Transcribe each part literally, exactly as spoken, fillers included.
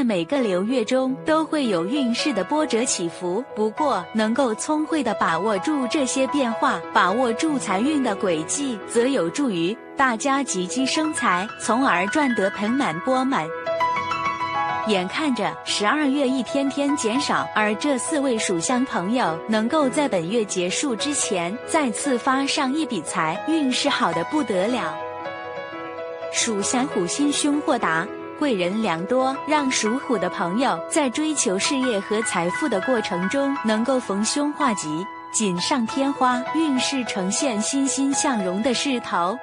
在每个流月中都会有运势的波折起伏，不过能够聪慧地把握住这些变化，把握住财运的轨迹，则有助于大家积积生财，从而赚得盆满钵满。眼看着十二月一天天减少，而这四位属相朋友能够在本月结束之前再次发上一笔财，运势好得不得了。属相虎心胸豁达，贵人良多，让属虎的朋友在追求事业和财富的过程中能够逢凶化吉，锦上添花，运势呈现欣欣向荣的势头。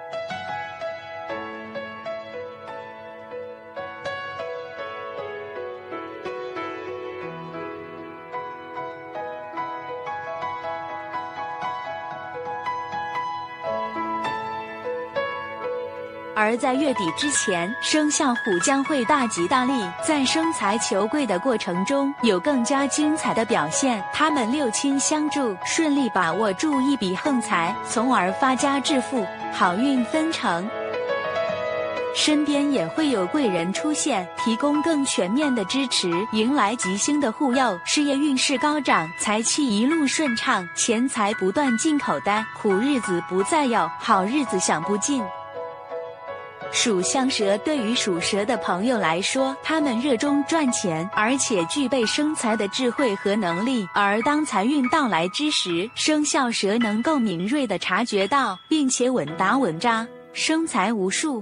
而在月底之前，生肖虎将会大吉大利，在生财求贵的过程中有更加精彩的表现。他们六亲相助，顺利把握住一笔横财，从而发家致富，好运纷呈。身边也会有贵人出现，提供更全面的支持，迎来吉星的护佑，事业运势高涨，财气一路顺畅，钱财不断进口袋，苦日子不再有，好日子享不尽。属相蛇对于属蛇的朋友来说，他们热衷赚钱，而且具备生财的智慧和能力。而当财运到来之时，生肖蛇能够敏锐地察觉到，并且稳打稳扎，生财无数。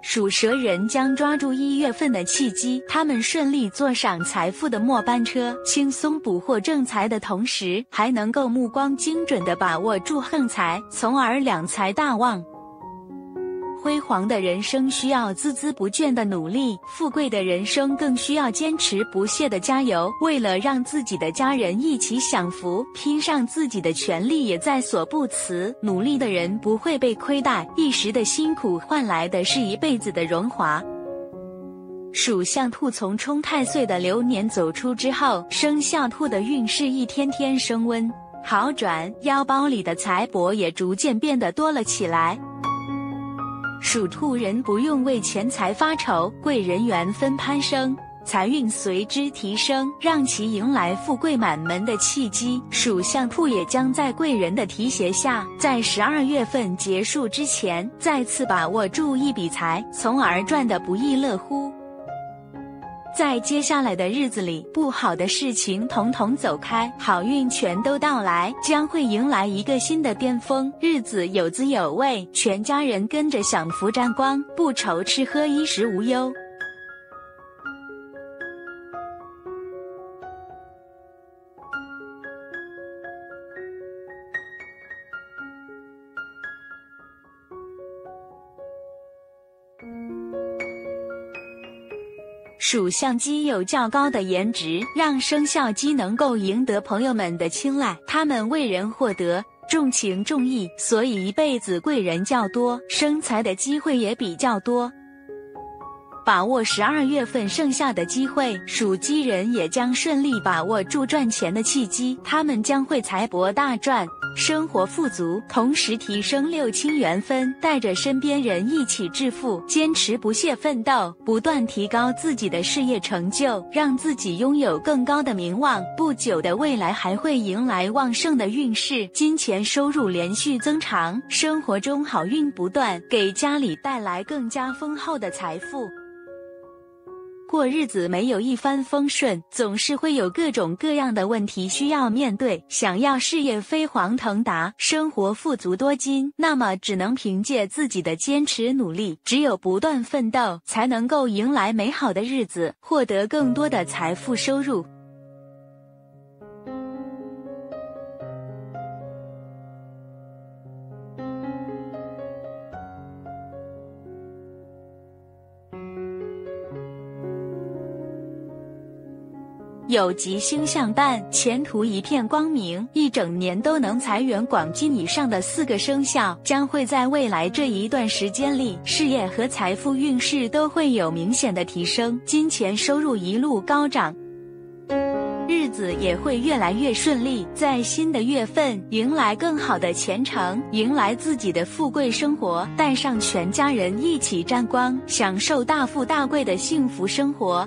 属蛇人将抓住一月份的契机，他们顺利坐上财富的末班车，轻松捕获正财的同时，还能够目光精准地把握住横财，从而两财大旺。辉煌的人生需要孜孜不倦的努力，富贵的人生更需要坚持不懈的加油。为了让自己的家人一起享福，拼上自己的全力也在所不辞。努力的人不会被亏待，一时的辛苦换来的是一辈子的荣华。属相兔从冲太岁的流年走出之后，生肖兔的运势一天天升温好转，腰包里的财帛也逐渐变得多了起来。属兔人不用为钱财发愁，贵人缘分攀升，财运随之提升，让其迎来富贵满门的契机。属相兔也将在贵人的提携下，在十二月份结束之前再次把握住一笔财，从而赚得不亦乐乎。在接下来的日子里，不好的事情统统走开，好运全都到来，将会迎来一个新的巅峰，日子有滋有味，全家人跟着享福沾光，不愁吃喝衣食无忧。属相鸡有较高的颜值，让生肖鸡能够赢得朋友们的青睐。他们为人获得重情重义，所以一辈子贵人较多，生财的机会也比较多。把握十二月份剩下的机会，属鸡人也将顺利把握住赚钱的契机，他们将会财帛大赚，生活富足，同时提升六亲缘分，带着身边人一起致富，坚持不懈奋斗，不断提高自己的事业成就，让自己拥有更高的名望。不久的未来还会迎来旺盛的运势，金钱收入连续增长，生活中好运不断，给家里带来更加丰厚的财富。过日子没有一帆风顺，总是会有各种各样的问题需要面对。想要事业飞黄腾达，生活富足多金，那么只能凭借自己的坚持努力，只有不断奋斗，才能够迎来美好的日子，获得更多的财富收入。有吉星相伴，前途一片光明。一整年都能财源广进以上的四个生肖，将会在未来这一段时间里，事业和财富运势都会有明显的提升，金钱收入一路高涨。 日子也会越来越顺利，在新的月份迎来更好的前程，迎来自己的富贵生活，带上全家人一起沾光，享受大富大贵的幸福生活。